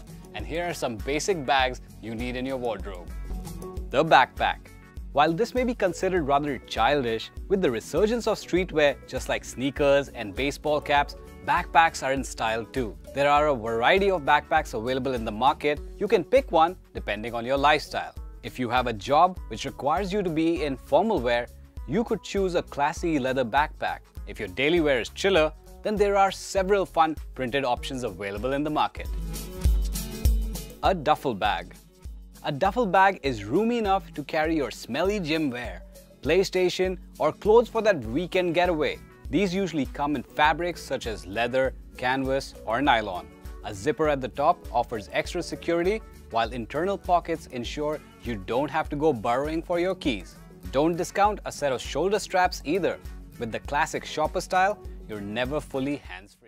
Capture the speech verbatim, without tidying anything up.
stuffed, and here are some basic bags you need in your wardrobe. The backpack. While this may be considered rather childish, with the resurgence of streetwear, just like sneakers and baseball caps, backpacks are in style too. There are a variety of backpacks available in the market. You can pick one depending on your lifestyle. If you have a job which requires you to be in formal wear, you could choose a classy leather backpack. If your daily wear is chiller, then there are several fun printed options available in the market. A duffel bag. A duffel bag is roomy enough to carry your smelly gym wear, PlayStation, or clothes for that weekend getaway. These usually come in fabrics such as leather, canvas, or nylon. A zipper at the top offers extra security, while internal pockets ensure you don't have to go burrowing for your keys. Don't discount a set of shoulder straps either. With the classic shopper style, you're never fully hands-free.